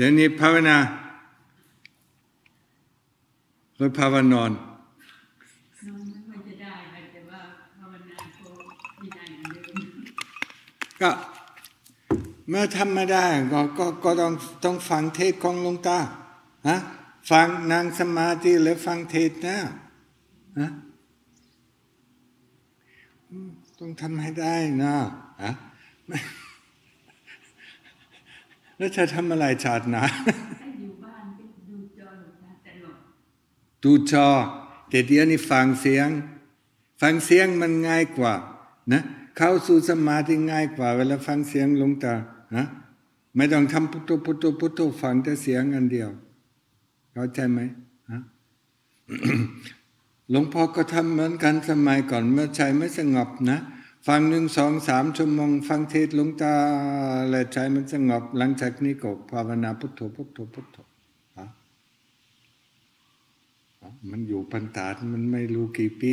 เดี๋ยว นี้ ภาวนา แล้ว ภาวนาน แล้วจะทำอะไรชาติหน้าดูจอแต่เดี๋ยวนี้ฟังเสียงมันง่ายกว่านะ เข้าสู่สมาธิง่ายกว่าเวลาฟังเสียงหลวงตานะไม่ต้องทำพุทโธพุทโธพุทโธฟังแต่เสียงอันเดียวเข้าใจไหมฮะ หลวงพ่อก็ทำเหมือนกันสมัยก่อนเมื่อใจไม่สงบนะฟัง 1 2 3 ชั่วโมงฟังเทศน์หลวงตาและใจมันสงบหลังจากนี้ก็ภาวนาพุทโธพุทโธพุทโธพุทโธมันอยู่ปัญญามันไม่รู้กี่ปี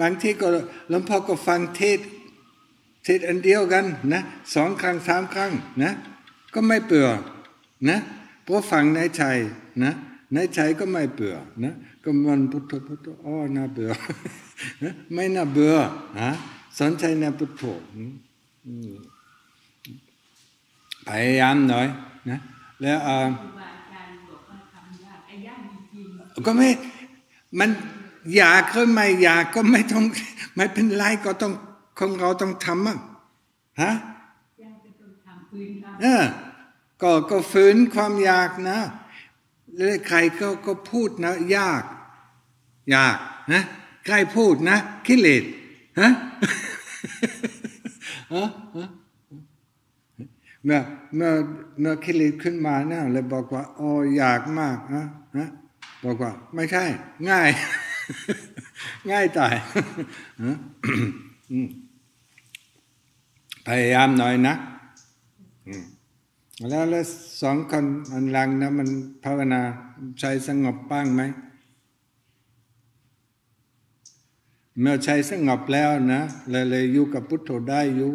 บางทีก็หลวงพ่อก็ฟังเทศเทศอันเดียวกันนะ2 ครั้ง 3 ครั้งนะก็ไม่เบื่อนะเพราะฟังในใจนะในใจก็ไม่เบื่อนะก็มันพุทโธพุทโธอ้อน่าเบื่อไม่น่าเบื่อฮะสนใจนะพุทโธไปพยายามหน่อยนะแล้วอยากขึ้นมา อยากก็ไม่ต้องไม่เป็นไรก็ต้องของเราต้องทำอ่ะฮะเออก็ฝืนความอยากนะใครก็พูดนะอยากนะใครพูดนะกิเลสฮะ เมื่อกิเลสขึ้นมานะเลยบอกว่าโอ้อยากมากฮะบอกว่าไม่ใช่ง่าย ง่ายตายพยายามหน่อยนะแล้ว2 คนอันหลังนะมันภาวนาใจสงบบ้างไหมเมื่อใจสงบแล้วนะเลยอยู่กับพุทโธได้อยู่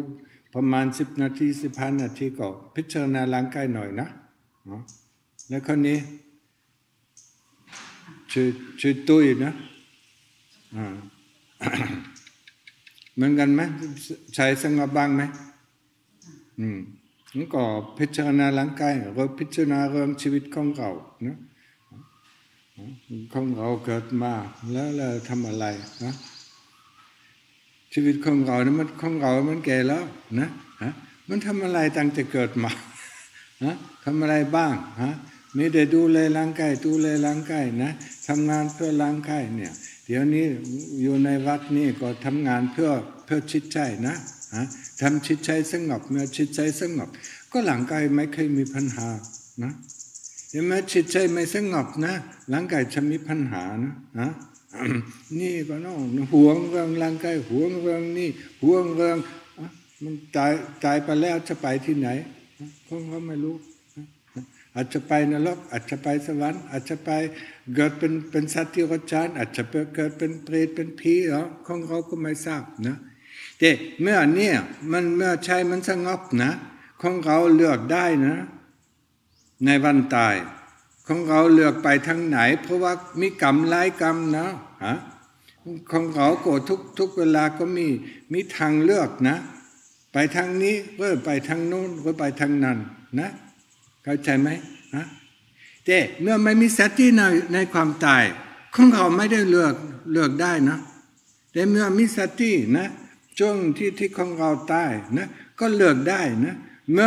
ประมาณ 10 นาที 15 นาทีก็พิจารณาร่างกายหน่อยนะแล้วคนนี้ชื่อตุ้ยนะ เหมือนกันมั้ยใช้สงบบ้างมั้ยก็พิจารณาร่างกายก็พิจารณาเรื่องชีวิตของเรานะของเราเกิดมาแล้วเราทำอะไรนะชีวิตของเรามันแก่แล้วนะมันทำอะไรตั้งแต่เกิดมาฮะทำอะไรบ้างฮะมีแต่ดูแลร่างกายดูแลร่างกายนะทำงานเพื่อร่างกายเนี่ย เดี๋ยวนี้อยู่ในวัดนี่ก็ทำงานเพื่อจิตใจนะทำจิตใจสงบเมื่อจิตใจสงบก็ร่างกายไม่เคยมีปัญหานะเดี๋ยวแม้จิตใจไม่สงบนะร่างกายจะมีปัญหานะนี่ก็น้องห่วงเรื่องร่างกายห่วงเรื่องนี่ห่วงเรื่องมันตายไปแล้วจะไปที่ไหนก็ไม่รู้ อาจจะไปนรกอาจจะไปสวรรค์อาจจะไปเกิดเป็นเปรตเป็นผีของเราก็ไม่ทราบนะแต่เมื่อเนี่ยมันเมื่อใช่มันสงบนะของเราเลือกได้นะในวันตายของเราเลือกไปทางไหนเพราะว่ามีกรรมหลายกรรมนะฮะของเราก็ทุกทุกเวลาก็มีทางเลือกนะไปทางนี้หรือไปทางโน้นหรือไปทางนั้นนะ เข้าใจมั้ยฮะแต่เมื่อไม่มีสติในความตายของเราไม่ได้เลือกได้นะแต่เมื่อมีสตินะช่วงที่ของเราตายนะก็เลือกได้ทุกเวลานะเมื่อ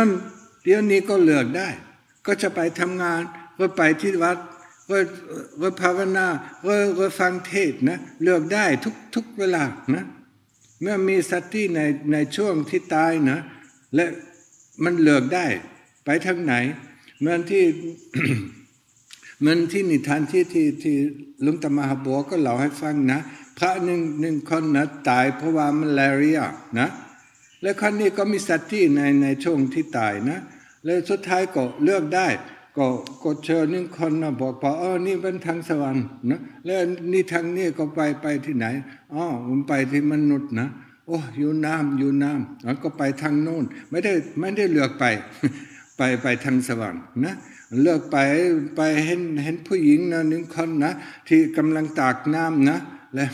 มีสติในช่วงที่ตายนะและมันเลือกได้ ไปทางไหนเหมือนที่นิทานที่ลุงตามาหาบัวก็เล่าให้ฟังนะพระหนึ่งคนน่ะตายเพราะว่ามาลาเรียนะแล้วคนนี้ก็มีสติในช่วงที่ตายนะแล้วสุดท้ายก็เลือกได้ก็เจอหนึ่งคนน่ะบอกว่านี่เป็นทางสวรรค์นะแล้วนี่ทางนี้ก็ไปที่ไหนอ๋อมันไปที่มนุษย์นะ โอ้ โอ้อยู่น้ำอยู่น้ำแล้วก็ไปทางโน้นไม่ได้เลือกไปทางสว่างนะเลือกไปเห็นผู้หญิงนะหนึ่งคนนะที่กำลังตากน้ำนะและ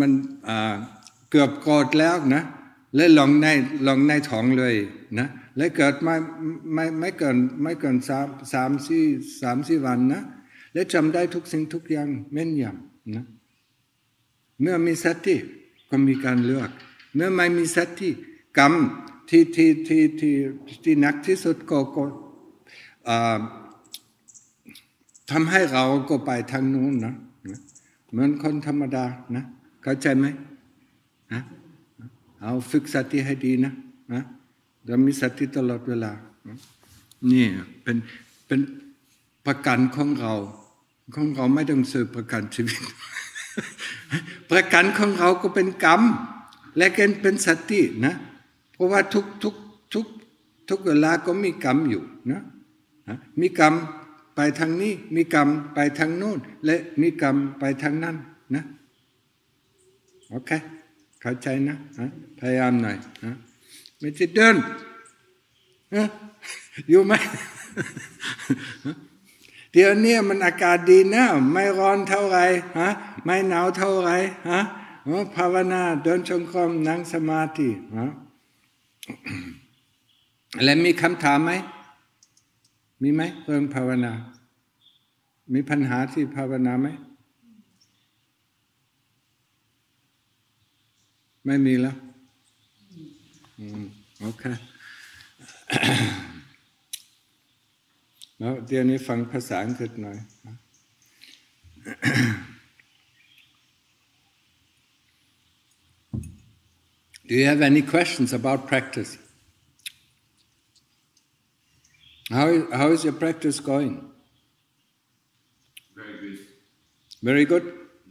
มันเกือบกอดแล้วนะและลองในท้องเลยนะและเกิดไม่เกิน3-4วันนะและจำได้ทุกสิ่งทุกอย่างแม่นยำนะเมื่อมีสติก็มีการเลือกเมื่อไม่มีสติกรรมที่หนักที่สุดก็ทำให้เราก็ไปทางนู้นนะเหมือนคนธรรมดานะเข้าใจไหมนะเอาฝึกสติให้ดีนะนะจะมีสติตลอดเวลานี่เป็นประกันของเราไม่ต้องซื้อประกันชีวิต ประกันของเราก็เป็นกรรมและเป็นสตินะเพราะว่าทุกเวลาก็มีกรรมอยู่นะมีกรรมไปทางนี้มีกรรมไปทางโน้นและมีกรรมไปทางนั้นนะโอเคเข้าใจนะพยายามหน่อยนะไม่ใช่เดินอยู่ไหม เดี๋ยวนี้มันอากาศดีนะไม่ร้อนเท่าไรฮะไม่หนาวเท่าไรฮะภาวนาเดินจงกรมนั่งสมาธิฮะ แล้วมีคำถามไหมมีไหมเรื่องภาวนามีปัญหาที่ภาวนาไหมไม่มีแล้วโอเค แล้วเดี๋ยวนี้ฟังภาษาอังกฤษหน่อย Do you have any questions about practice? How is your practice going? Very good. Very good?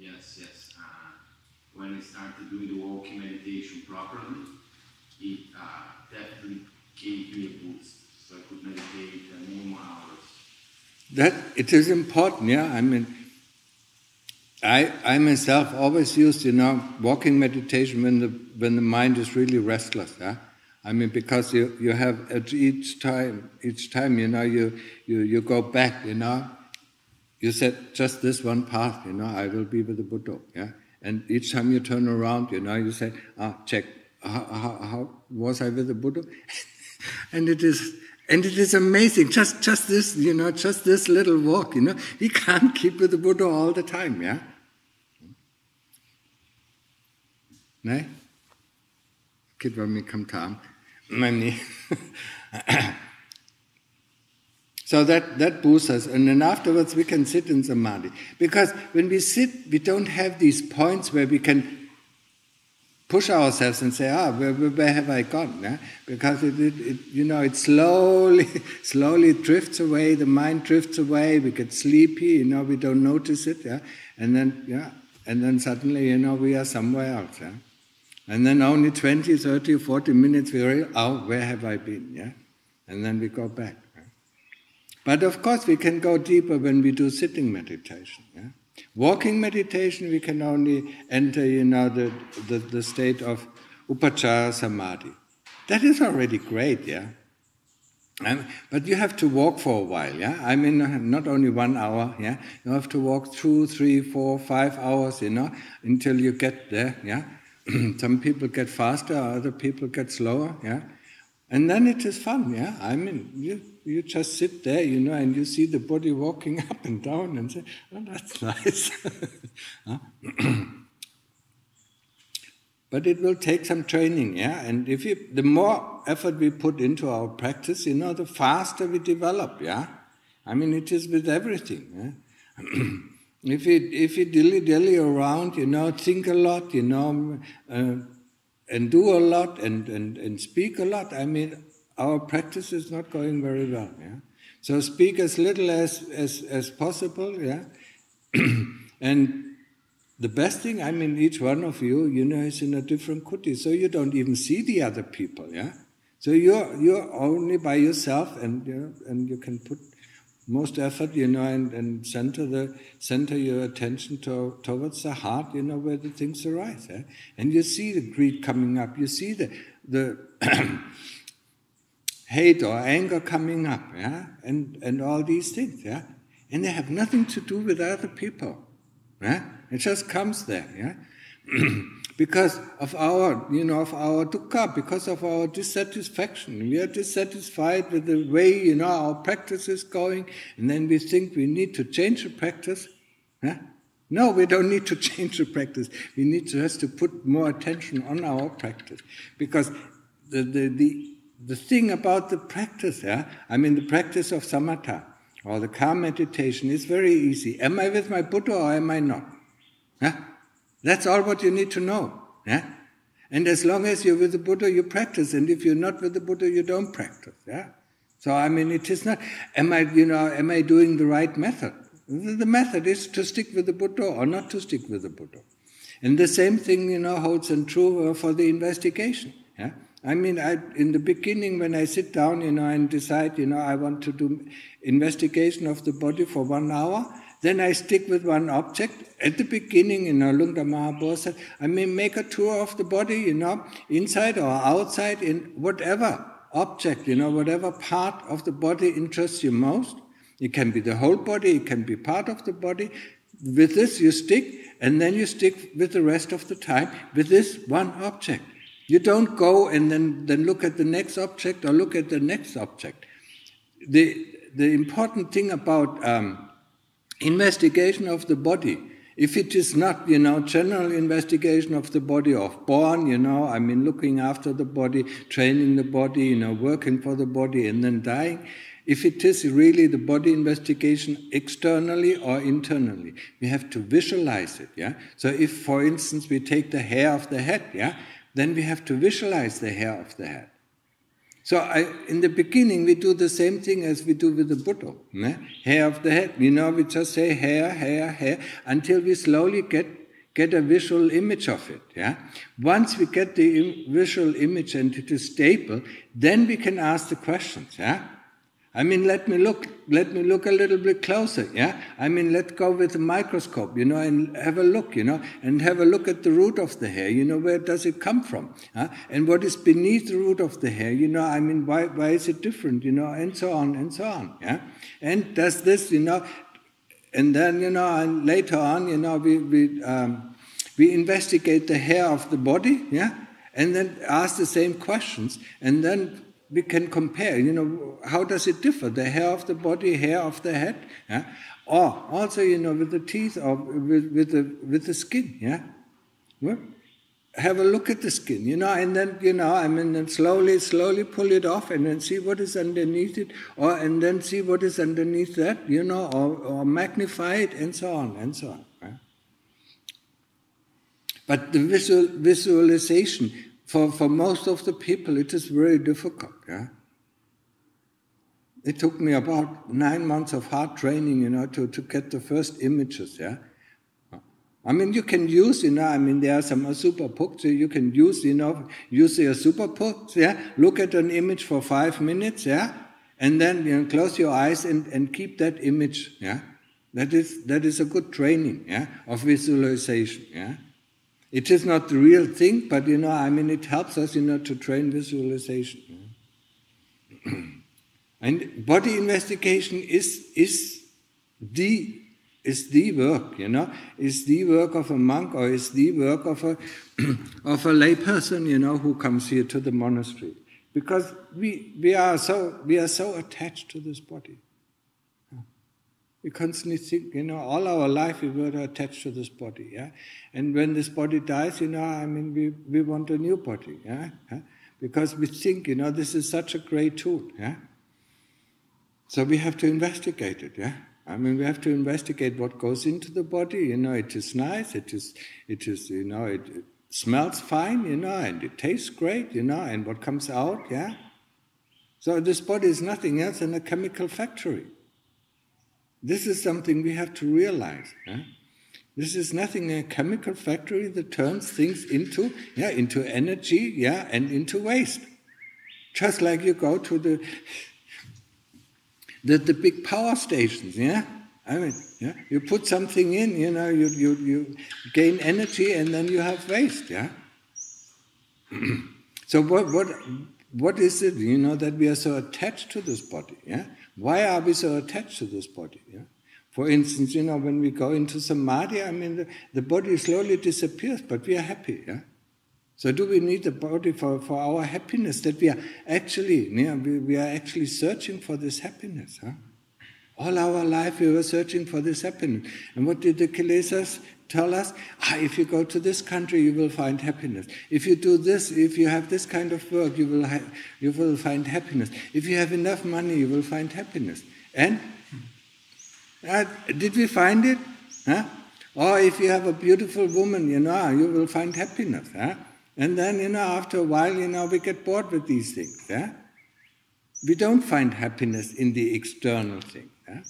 Yes. When I started doing the walking meditation properly, it definitely gave me a boost. So I could meditate many more hours. That it is important, yeah. I mean, I myself always used, walking meditation when the mind is really restless. Yeah, I mean, because you have at each time, you go back, you said just this one path, I will be with the Buddha. Yeah, and each time you turn around, you say, check, how was I with the Buddha? And it is amazing, just this, just this little walk, We can't keep with the Buddha all the time, yeah? Ne? Kid when we come time. So that boosts us. And then afterwards we can sit in samadhi. Because when we sit, we don't have these points where we can push ourselves and say, where have I gone? Yeah? Because it slowly drifts away. The mind drifts away. We get sleepy. We don't notice it. Yeah, and then suddenly, we are somewhere else. Yeah, and then only 20, 30, 40 minutes we realize, where have I been? Yeah, and then we go back. Yeah? But of course, we can go deeper when we do sitting meditation. Yeah. Walking meditation, we can only enter, the state of upachara samadhi. That is already great, yeah. But you have to walk for a while, yeah. I mean, not only 1 hour, yeah. You have to walk 2, 3, 4, 5 hours, until you get there, yeah. Some people get faster, other people get slower, yeah. And then it is fun, yeah. I mean, you just sit there, and you see the body walking up and down and say, oh, that's nice. But it will take some training, yeah. And the more effort we put into our practice, the faster we develop, yeah. I mean, it is with everything. Yeah? If you dilly-dally around, think a lot, and do a lot and speak a lot, I mean, our practice is not going very well. Yeah? So speak as little as possible. Yeah, and the best thing, I mean, each one of you, is in a different kuti, so you don't even see the other people. Yeah, so you're only by yourself, and you can put most effort, and center your attention towards the heart, where the things arise. And you see the greed coming up, you see the hate or anger coming up, and all these things, and they have nothing to do with other people, It just comes there, because of our, of our dukkha, because of our dissatisfaction. We are dissatisfied with the way, our practice is going, and then we think we need to change the practice. No, we don't need to change the practice. We need just to put more attention on our practice, because the thing about the practice, the practice of samatha or the calm meditation is very easy. Am I with my Buddha or am I not? That's all what you need to know. And as long as you're with the Buddha, you practice. And if you're not with the Buddha, you don't practice. So, it is not, am I doing the right method? The method is to stick with the Buddha or not to stick with the Buddha. And the same thing, holds and true for the investigation. In the beginning, when I sit down, and decide, I want to do investigation of the body for 1 hour, then I stick with one object. At the beginning, Luangta Maha Bua said, I may make a tour of the body, inside or outside, in whatever object, whatever part of the body interests you most. It can be the whole body, it can be part of the body. With this you stick, and then you stick with the rest of the time with this one object. You don't go and then look at the next object or look at the next object. The important thing about investigation of the body, if it is not, general investigation of the body of born, looking after the body, training the body, working for the body and then dying. If it is really the body investigation externally or internally, we have to visualize it, So if, for instance, we take the hair of the head, then we have to visualize the hair of the head. So in the beginning, we do the same thing as we do with the Buddha. Hair of the head, we just say hair, hair, hair, until we slowly get a visual image of it. Once we get the visual image and it is stable, then we can ask the questions. Let me look a little bit closer, let's go with the microscope, and have a look, and have a look at the root of the hair, where does it come from, and what is beneath the root of the hair, why is it different, and so on, and does this, and then, and later on, we investigate the hair of the body, and then ask the same questions, and then we can compare, how does it differ, the hair of the body, hair of the head, or also, with the teeth or with the skin, Well, have a look at the skin, and then, then slowly pull it off and then see what is underneath it, and then see what is underneath that, or magnify it, and so on, But the visualization, for most of the people, it is very difficult. It took me about 9 months of hard training, to get the first images. You can use, there are some Asupa books, you can use, use the Asupa books, look at an image for 5 minutes, and then, close your eyes and keep that image, That is a good training, of visualization, It is not the real thing, but, it helps us, to train visualization. And body investigation is the work, is the work of a monk or is the work of a lay person, who comes here to the monastery. Because we are so attached to this body. We constantly think, all our life we were attached to this body, And when this body dies, we want a new body, Because we think, this is such a great tool, So we have to investigate it, we have to investigate what goes into the body, It is nice, it is it smells fine, and it tastes great, and what comes out, So this body is nothing else than a chemical factory. This is something we have to realize. This is nothing a chemical factory that turns things into energy, and into waste. Just like you go to the the big power stations, yeah? I mean, yeah, you put something in, you know, you gain energy and then you have waste, yeah? So what is it, you know, that we are so attached to this body, yeah? Why are we so attached to this body, yeah? For instance, you know, when we go into samadhi, I mean, the body slowly disappears, but we are happy, yeah? So do we need the body for our happiness, that we are actually, yeah, we are actually searching for this happiness, huh? All our life we were searching for this happiness. And what did the Kilesas tell us? If you go to this country, you will find happiness. If you do this, if you have this kind of work, you will find happiness. If you have enough money, you will find happiness. And did we find it? Huh? Or if you have a beautiful woman, you know, you will find happiness. Huh? And then, you know, after a while, you know, we get bored with these things. Yeah? We don't find happiness in the external thing. Yeah?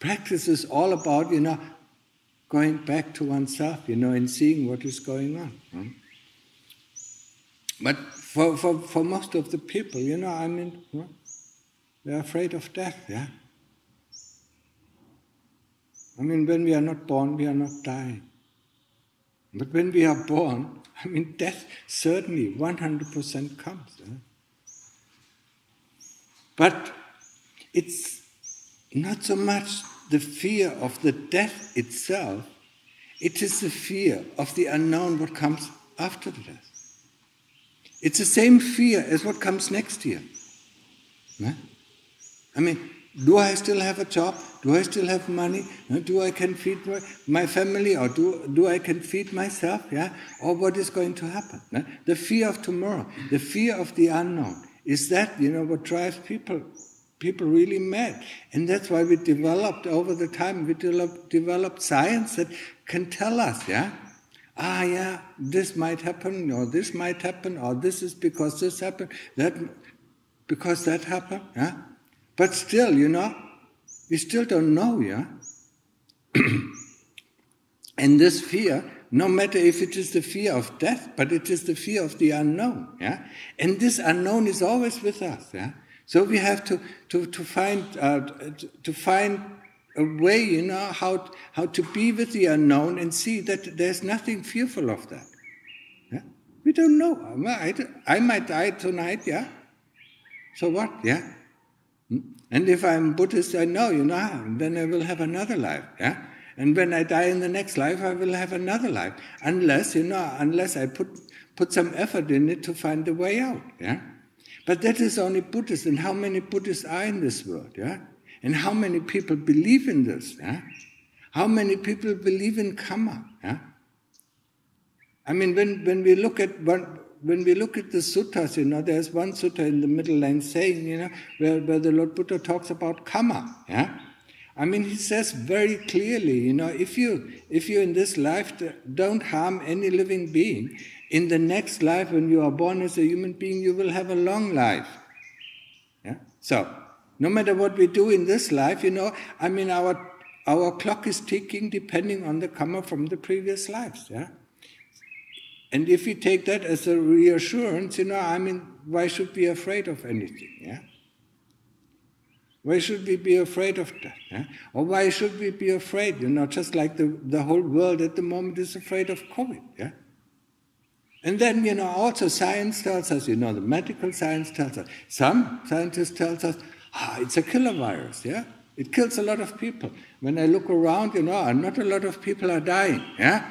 Practice is all about, you know, going back to oneself, you know, and seeing what is going on. Huh? But for most of the people, you know, I mean, huh? They're afraid of death, yeah? I mean, when we are not born, we are not dying. But when we are born, I mean, death certainly 100% comes. Eh? But it's not so much the fear of the death itself, it is the fear of the unknown, what comes after the death. It's the same fear as what comes next year. Eh? I mean, do I still have a job? Do I still have money? Do I can feed my family? Or do I can feed myself? Yeah? Or what is going to happen? Yeah? The fear of tomorrow, the fear of the unknown, is that, you know, what drives people really mad. And that's why we developed over the time, we developed science that can tell us, yeah? Yeah, this might happen, or this might happen, or this is because this happened, that because that happened, yeah? But still, you know, we still don't know, yeah? And this fear, no matter if it is the fear of death, but it is the fear of the unknown, yeah? And this unknown is always with us, yeah? So we have to find a way, you know, how to be with the unknown and see that there's nothing fearful of that, yeah? We don't know. I might die tonight, yeah? So what, yeah? And if I'm Buddhist, I know, you know, then I will have another life, yeah? And when I die in the next life, I will have another life. Unless, you know, unless I put some effort in it to find a way out, yeah? But that is only Buddhist, and how many Buddhists are in this world, yeah? And how many people believe in this, yeah? How many people believe in kamma, yeah? I mean, when we look at the suttas, you know, there's one sutta in the middle line saying, you know, where the Lord Buddha talks about kamma, yeah? I mean, he says very clearly, you know, if you in this life don't harm any living being, in the next life when you are born as a human being, you will have a long life, yeah? So, no matter what we do in this life, you know, I mean, our clock is ticking depending on the karma from the previous lives, yeah? And if we take that as a reassurance, you know, I mean, why should we be afraid of anything, yeah? Why should we be afraid of death, yeah? Or why should we be afraid, you know, just like the whole world at the moment is afraid of COVID, yeah? And then, you know, also science tells us, you know, the medical science tells us, some scientists tell us, it's a killer virus, yeah? It kills a lot of people. When I look around, you know, not a lot of people are dying, yeah?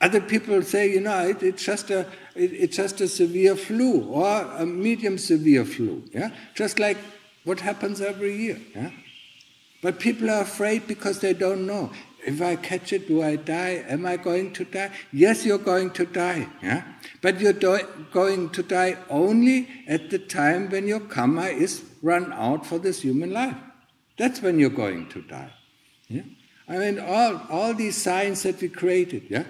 Other people say, you know, it's just a severe flu or a medium severe flu, yeah? Just like what happens every year, yeah? But people are afraid because they don't know. If I catch it, do I die? Am I going to die? Yes, you're going to die, yeah? But you're going to die only at the time when your karma is run out for this human life. That's when you're going to die, yeah? I mean, all these signs that we created, yeah?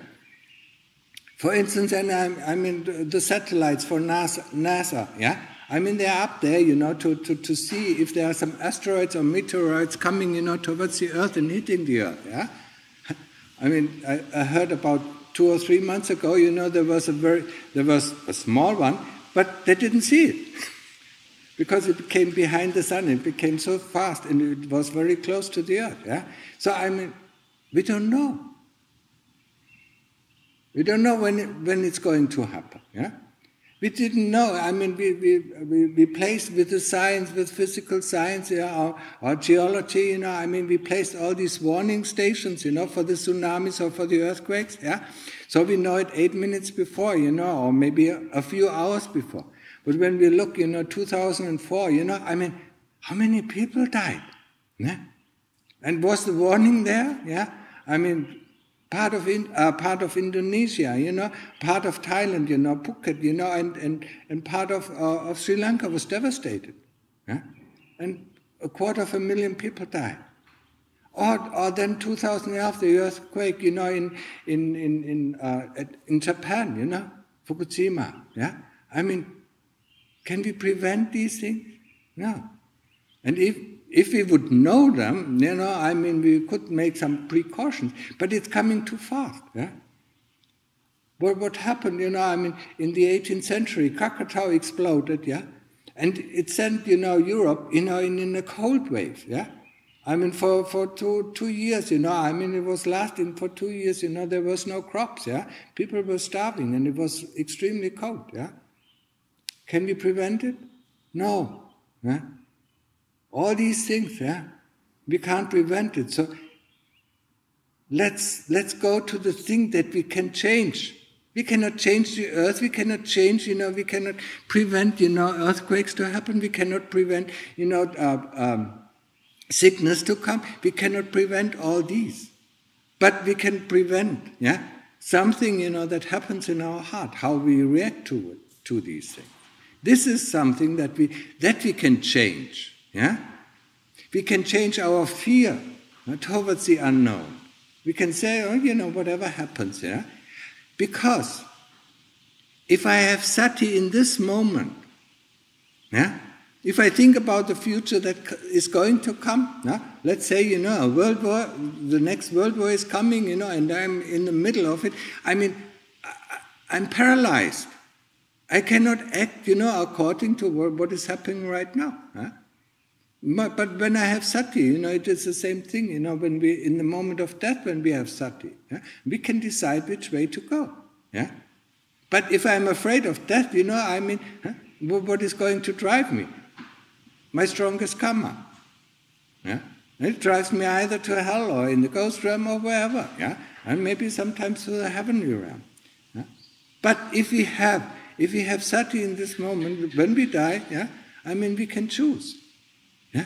For instance, and I mean, the satellites for NASA, yeah? I mean, they're up there, you know, to see if there are some asteroids or meteoroids coming, you know, towards the Earth and hitting the Earth, yeah? I mean, I heard about 2 or 3 months ago, you know, there was a small one, but they didn't see it. because it came behind the sun, it became so fast, and it was very close to the earth. Yeah? So I mean, we don't know. We don't know when it's going to happen. Yeah? We didn't know. I mean, we placed with the science, with physical science, you know, or geology, you know, I mean, we placed all these warning stations, you know, for the tsunamis or for the earthquakes, yeah? So we know it 8 minutes before, you know, or maybe a few hours before. But when we look, you know, 2004, you know, I mean, how many people died? Yeah? And was the warning there? Yeah? I mean, part of Indonesia, you know, part of Thailand, you know, Phuket, you know, and part of Sri Lanka was devastated. Yeah? And 250,000 people died. Or then 2011, the earthquake, you know, in Japan, you know, Fukushima. Yeah? I mean, can we prevent these things? No. And if we would know them, you know, I mean, we could make some precautions, but it's coming too fast. Yeah? But what happened, you know, I mean, in the 18th century, Krakatao exploded, yeah? And it sent, you know, Europe, you know, in a cold wave, yeah? I mean, for two years, you know, I mean, it was lasting for 2 years, you know, there was no crops, yeah? People were starving and it was extremely cold, yeah? Can we prevent it? No. Yeah? All these things, yeah, we can't prevent it. So let's go to the thing that we can change. We cannot change the earth. We cannot change, you know. We cannot prevent, you know, earthquakes to happen. We cannot prevent, you know, sickness to come. We cannot prevent all these, but we can prevent, yeah, something, you know, that happens in our heart. How we react to it, to these things. This is something that we can change. Yeah? We can change our fear, you know, towards the unknown. We can say, oh, you know, whatever happens, yeah? Because if I have sati in this moment, yeah? If I think about the future that is going to come, yeah? Let's say, you know, a world war, the next world war is coming, you know, and I'm in the middle of it. I mean, I'm paralyzed. I cannot act, you know, according to what is happening right now. Yeah? But when I have sati, you know, it is the same thing, you know, when we, in the moment of death, when we have sati, yeah, we can decide which way to go, yeah? But if I'm afraid of death, you know, I mean, huh, what is going to drive me? My strongest kamma, yeah? It drives me either to hell or in the ghost realm or wherever, yeah? And maybe sometimes to the heavenly realm, yeah? But if we have sati in this moment, when we die, yeah, I mean, we can choose. Yeah?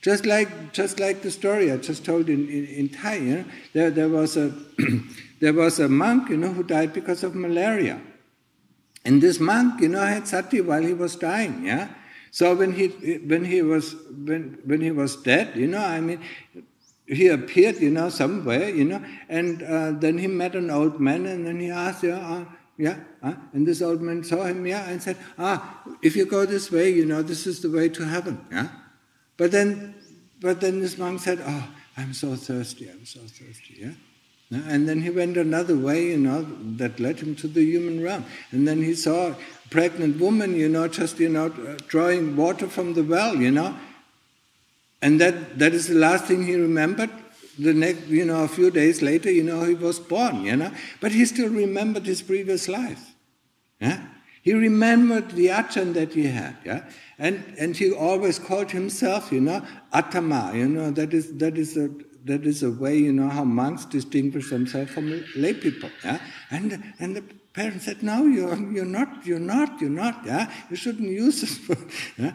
Just like the story I just told in Thai, you know, there was a monk, you know, who died because of malaria. And this monk, you know, had sati while he was dying, yeah? So when he was dead, you know, I mean, he appeared, you know, somewhere, you know, and then he met an old man, and then he asked, you know, and this old man saw him, yeah, and said, if you go this way, you know, this is the way to heaven, yeah? But then this monk said, I'm so thirsty, yeah? And then he went another way, you know, that led him to the human realm. And then he saw a pregnant woman, you know, just, you know, drawing water from the well, you know? And that is the last thing he remembered. The next, you know, a few days later, you know, he was born, you know. But he still remembered his previous life, yeah? He remembered the achan that he had, yeah? And he always called himself, you know, atama, you know, that is a way, you know, how monks distinguish themselves from lay people, yeah? And the parents said, no, you're not, yeah? You shouldn't use this word, yeah?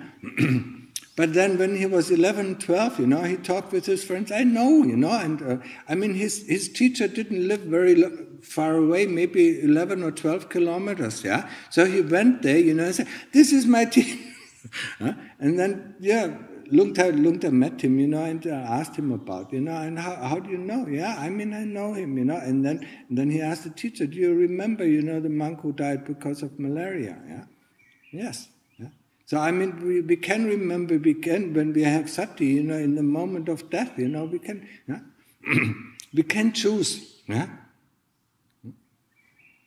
But then when he was 11, 12, you know, he talked with his friends, I know, you know, and I mean, his teacher didn't live very far away, maybe 11 or 12 kilometers, yeah? So he went there, you know, and said, this is my teacher. And then, yeah, Luangta met him, you know, and asked him about, you know, and how do you know? Yeah, I mean, I know him, you know, and then he asked the teacher, do you remember, you know, the monk who died because of malaria, yeah? Yes. So, I mean, we can remember, when we have sati, you know, in the moment of death, you know, we can, yeah? We can choose, yeah?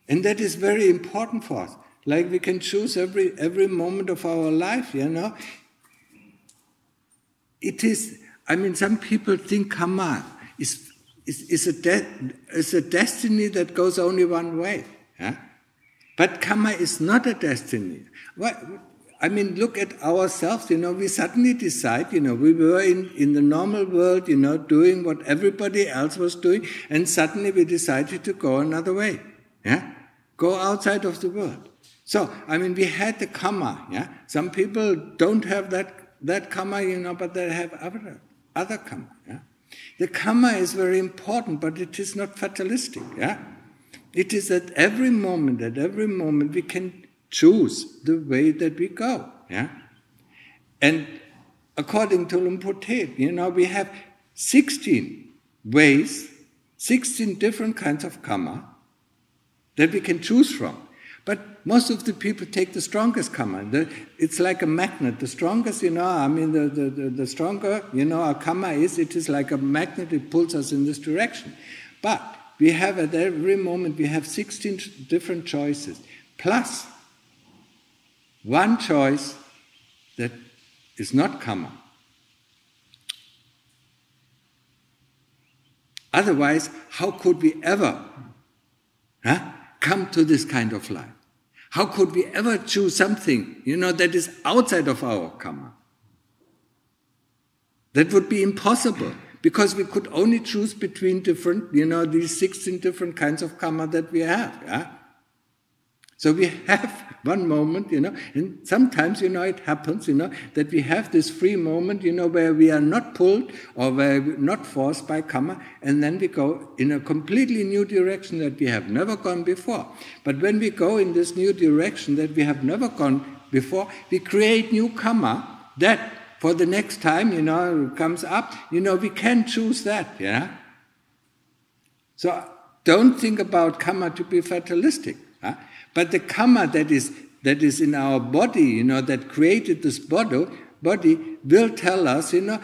And that is very important for us. Like we can choose every moment of our life, you know. It is, I mean, some people think kamma is a destiny that goes only one way. Huh? But kamma is not a destiny. What, I mean, look at ourselves, you know, we suddenly decide, you know, we were in the normal world, you know, doing what everybody else was doing, and suddenly we decided to go another way, yeah? Go outside of the world. So, I mean, we had the kamma, yeah? Some people don't have that kamma, you know, but they have other kamma, yeah? The kamma is very important, but it is not fatalistic, yeah? It is that at every moment, we can choose the way that we go, yeah? And according to Luangta Maha, you know, we have 16 ways, 16 different kinds of kamma that we can choose from. But most of the people take the strongest kamma. It's like a magnet. The strongest, you know, I mean, the stronger, you know, our kamma is, it is like a magnet, it pulls us in this direction. But we have at every moment, we have 16 different choices, plus one choice that is not kamma. Otherwise, how could we ever come to this kind of life? How could we ever choose something, you know, that is outside of our kamma? That would be impossible, because we could only choose between different, you know, these 16 different kinds of kamma that we have. Yeah? So we have one moment, you know, and sometimes, you know, it happens, you know, that we have this free moment, you know, where we are not pulled or where we are not forced by kamma, and then we go in a completely new direction that we have never gone before. But when we go in this new direction that we have never gone before, we create new kamma that for the next time, you know, comes up, you know, we can choose that, yeah? So don't think about kamma to be fatalistic, huh? But the kamma that is in our body, you know, that created this body will tell us, you know,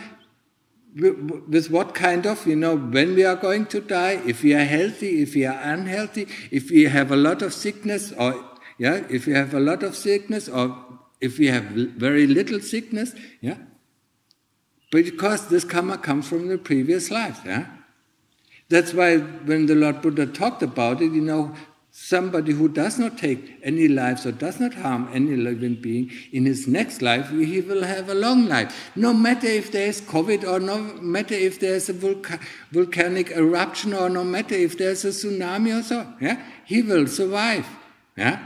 with what kind of, you know, when we are going to die, if we are healthy, if we are unhealthy, if we have a lot of sickness, or yeah, if we have a lot of sickness, or if we have very little sickness, yeah. Because this kamma comes from the previous life, yeah. That's why when the Lord Buddha talked about it, you know, somebody who does not take any lives or does not harm any living being, in his next life, he will have a long life. No matter if there is COVID, or no matter if there is a volcanic eruption, or no matter if there is a tsunami or so, yeah? He will survive. Yeah?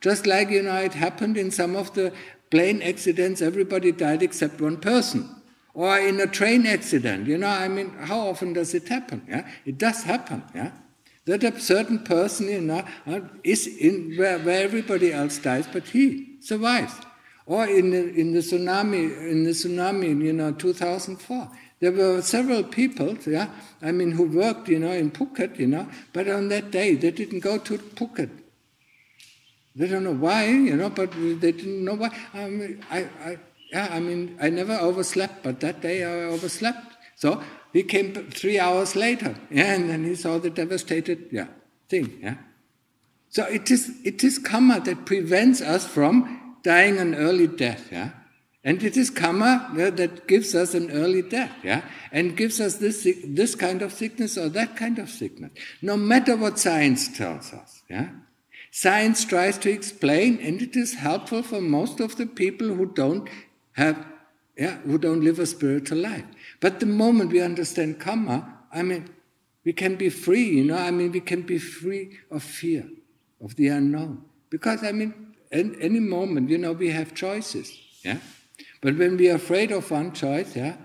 Just like, you know, it happened in some of the plane accidents, everybody died except one person. Or in a train accident, you know, I mean, how often does it happen? Yeah? It does happen. Yeah? That a certain person, you know, is in where everybody else dies, but he survives. Or in the tsunami, you know, 2004, there were several people, yeah, I mean, who worked, you know, in Phuket, you know, but on that day they didn't go to Phuket. They don't know why, you know, but they didn't know why. I mean, I never overslept, but that day I overslept. So he came 3 hours later, yeah, and then he saw the devastated, yeah, thing, yeah. So it is kamma that prevents us from dying an early death, yeah. And it is kamma, yeah, that gives us an early death, yeah, and gives us this kind of sickness or that kind of sickness. No matter what science tells us, yeah. Science tries to explain, and it is helpful for most of the people who don't live a spiritual life. But the moment we understand kamma, I mean, we can be free, you know, I mean, we can be free of fear, of the unknown. Because, I mean, in any moment, you know, we have choices, yeah? But when we are afraid of one choice, yeah,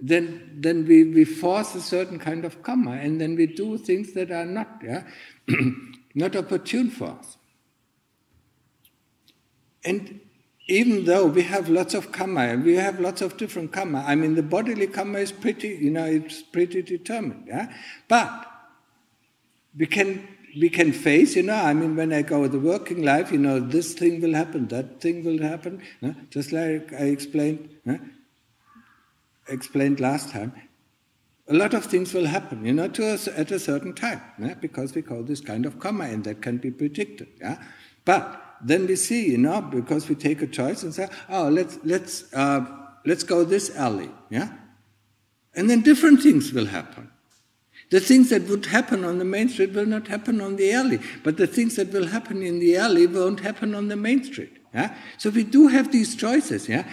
then we force a certain kind of kamma, and then we do things that are not, yeah, not opportune for us. And even though we have lots of kamma, we have lots of different kamma. I mean, the bodily kamma is pretty, you know, it's pretty determined. Yeah? But we can face, you know, I mean, when I go the working life, you know, this thing will happen, that thing will happen. You know? Just like I explained last time, a lot of things will happen, you know, to us at a certain time, yeah? Because we call this kind of kamma, and that can be predicted. Yeah? But then we see, you know, because we take a choice and say, oh, let's go this alley, yeah? And then different things will happen. The things that would happen on the main street will not happen on the alley, but the things that will happen in the alley won't happen on the main street, yeah? So we do have these choices, yeah?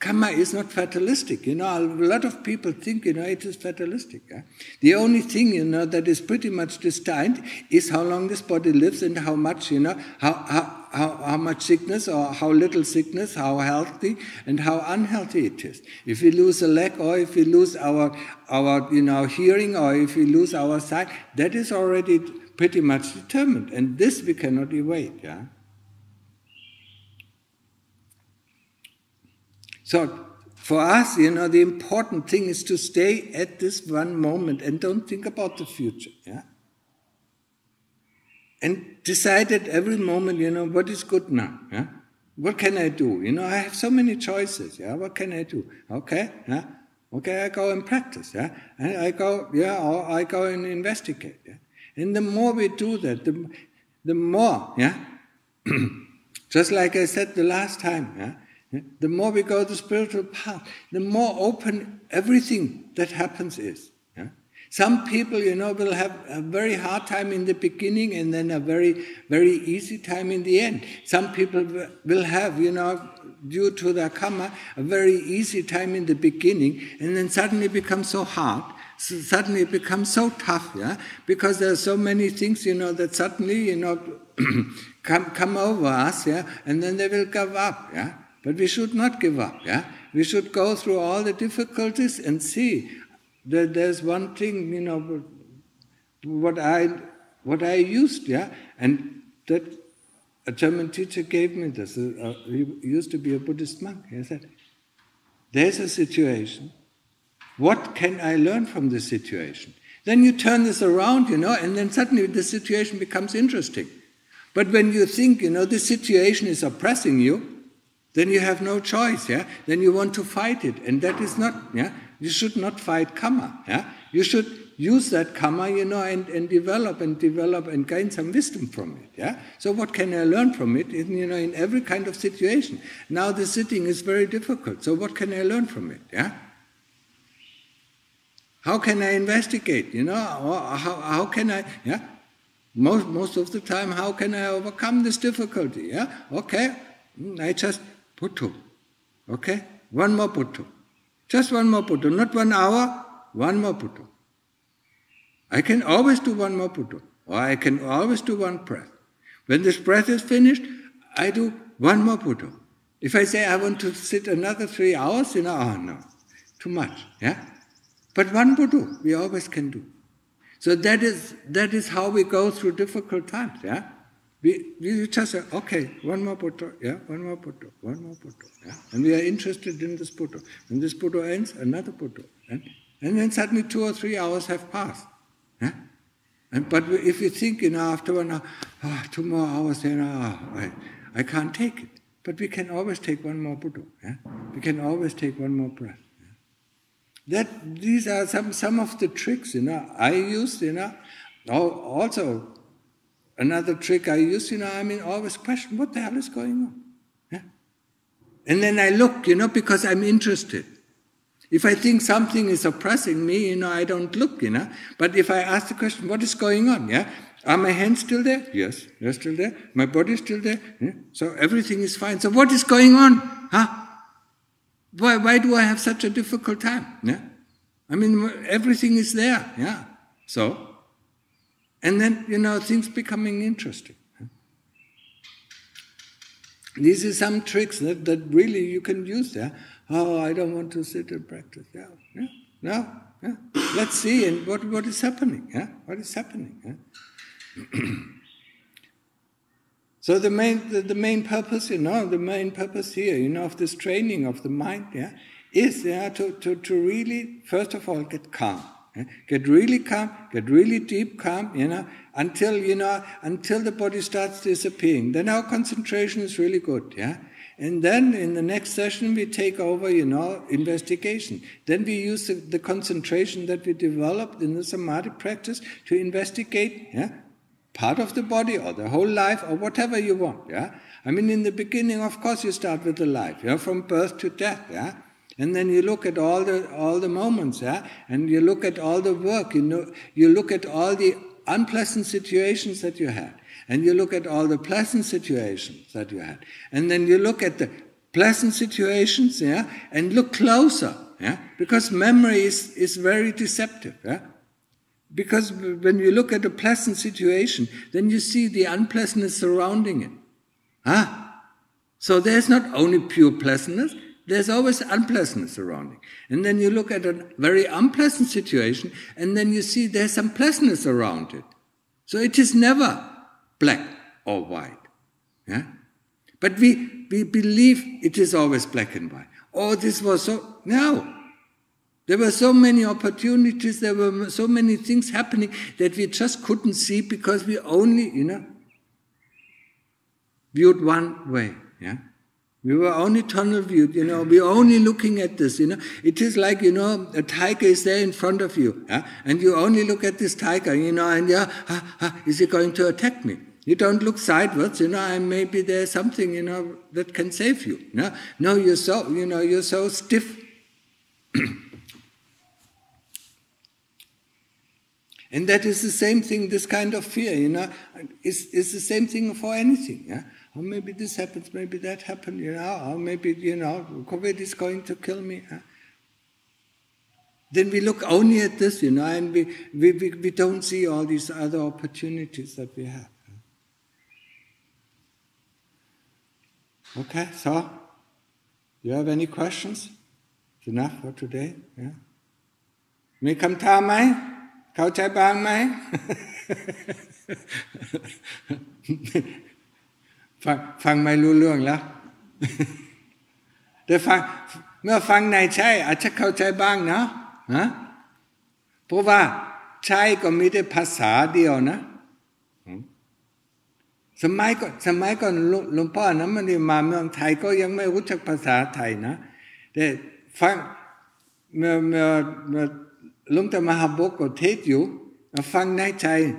Kamma is not fatalistic, you know, a lot of people think, you know, it is fatalistic. Eh? The only thing, you know, that is pretty much destined is how long this body lives and how much, you know, how much sickness or how little sickness, how healthy and how unhealthy it is. If we lose a leg or if we lose our you know, hearing or if we lose our sight, that is already pretty much determined, and this we cannot evade, yeah? So, for us, you know, the important thing is to stay at this one moment and don't think about the future, yeah? And decide at every moment, you know, what is good now, yeah? What can I do? You know, I have so many choices, yeah? What can I do? Okay, yeah? Okay, I go and practice, yeah? And I go, yeah, or I go and investigate, yeah? And the more we do that, the more, yeah? Just like I said the last time, yeah? The more we go the spiritual path, the more open everything that happens is. Yeah? Some people, you know, will have a very hard time in the beginning and then a very, very easy time in the end. Some people will have, you know, due to their karma, a very easy time in the beginning and then suddenly it becomes so hard. So suddenly it becomes so tough, yeah? Because there are so many things, you know, that suddenly, you know, come over us, yeah? And then they will give up, yeah? But we should not give up, yeah? We should go through all the difficulties and see that there's one thing, you know, what I used, yeah? And that a German teacher gave me this. He used to be a Buddhist monk. He said, there's a situation. What can I learn from this situation? Then you turn this around, you know, and then suddenly the situation becomes interesting. But when you think, you know, this situation is oppressing you, then you have no choice, yeah? Then you want to fight it, and that is not, yeah? You should not fight karma, yeah? You should use that karma, you know, and develop and gain some wisdom from it, yeah? So what can I learn from it, you know, in every kind of situation? Now the sitting is very difficult, so what can I learn from it, yeah? How can I investigate, you know? Or how can I, yeah? Most of the time, how can I overcome this difficulty, yeah? Okay, I just... Buttu, okay? One more buttu. Just one more buttu. Not 1 hour, one more buttu. I can always do one more buttu. Or I can always do one breath. When this breath is finished, I do one more buttu. If I say I want to sit another 3 hours, you know, oh no, too much, yeah? But one buttu, we always can do. So that is how we go through difficult times, yeah? We just say, okay, one more photo, yeah, one more photo, one more photo, yeah. And we are interested in this photo. When this photo ends, another photo. Yeah? And then suddenly 2 or 3 hours have passed. Yeah? But if you think, you know, after 1 hour, oh, 2 more hours, you know, I can't take it. But we can always take one more photo. Yeah? We can always take one more breath. Yeah? These are some of the tricks, you know, I used, you know, also... Another trick I use, you know, I mean, always question, what the hell is going on? Yeah? And then I look, you know, because I'm interested. If I think something is oppressing me, you know, I don't look, you know. But if I ask the question, what is going on, yeah? Are my hands still there? Yes, they're still there. My body is still there? Yeah? So everything is fine. So what is going on? Huh? Why do I have such a difficult time? Yeah? I mean, everything is there, yeah? So... And then, you know, things becoming interesting. These are some tricks that really you can use there. Yeah? Oh, I don't want to sit and practice. Yeah, yeah, no, yeah. Let's see and what is happening. Yeah? What is happening? Yeah? So the main purpose, you know, the main purpose here, you know, of this training of the mind, yeah, is, yeah, to really, first of all, get calm. Get really calm, get really deep calm, until the body starts disappearing. Then our concentration is really good, yeah? And then in the next session we take over, you know, investigation. Then we use the concentration that we developed in the samadhi practice to investigate, yeah? part of the body or the whole life or whatever you want, yeah? I mean, in the beginning, of course, you start with the life, yeah? From birth to death, yeah? And then you look at all the moments, yeah? And you look at all the work, you know, you look at all the unpleasant situations that you had, and you look at all the pleasant situations that you had, and then you look at the pleasant situations, yeah? And look closer, yeah? Because memory is very deceptive, yeah? Because when you look at a pleasant situation, then you see the unpleasantness surrounding it. So there's not only pure pleasantness, there's always unpleasantness surrounding. And then you look at a very unpleasant situation, and then you see there's some pleasantness around it. So it is never black or white. Yeah? But we believe it is always black and white. Oh, this was so... No! There were so many opportunities, there were so many things happening that we just couldn't see because we only, you know, viewed one way, yeah? We were only tunnel viewed, you know, we were only looking at this, you know. It is like, you know, a tiger is there in front of you, yeah? And you only look at this tiger, you know, and yeah, is he going to attack me? You don't look sideways, you know, and maybe there's something, you know, that can save you, you know? No, you're so, you know, you're so stiff. And that is the same thing, this kind of fear, you know, it's the same thing for anything, yeah? Or maybe this happens, maybe that happened, you know, or maybe, you know, COVID is going to kill me. Huh? Then we look only at this, you know, and we don't see all these other opportunities that we have. Huh? Okay, so, you have any questions? It's enough for today, yeah? Me kam ta mai? Khao chai bang mai? Fang mai lu luang la? De fang, meo fang nai chai, acha khao chai bang na? Huh? Pova chai ko mi de phasa dio na? Samai kon lumpao na man de ma meong Thai ko yang mai rut chak phasa Thai na. De fang meo Luangta Maha Bua ko thet you, fang nai chai.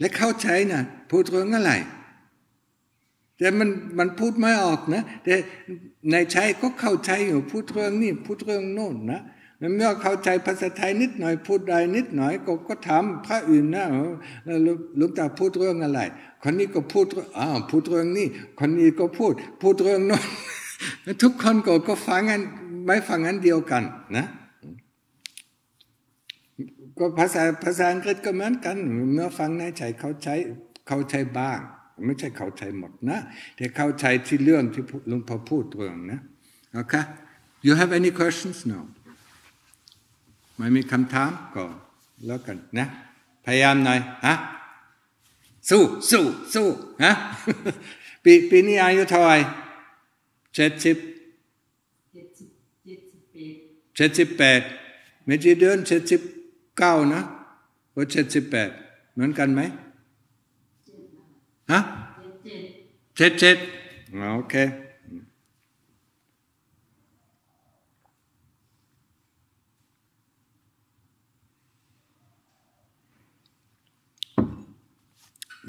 Le khao chai na, put rung alai. De man put mai ok na, de nai chai ko khao chai you, put rung ni, put rung non na. Men meo khao chai phasa Thai nit noi, put dai nit noi, ko tham phra yun na, Luangta put rung alai. Kon ni ko put, put rung ni, kon ni ko put rung non. Thuk kon ko fang an, mai fang an dio kan, na. Okay? You have any questions? No. Maybe come time? Go. Look at it. Payam nai. Huh? Su. Huh? Bini are you toy? 78. Maybe you don't 79 นะ หรือ 78 เหมือนกันไหม ฮะ 77 โอเค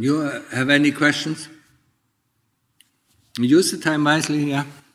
You have any questions? Use the time wisely, yeah.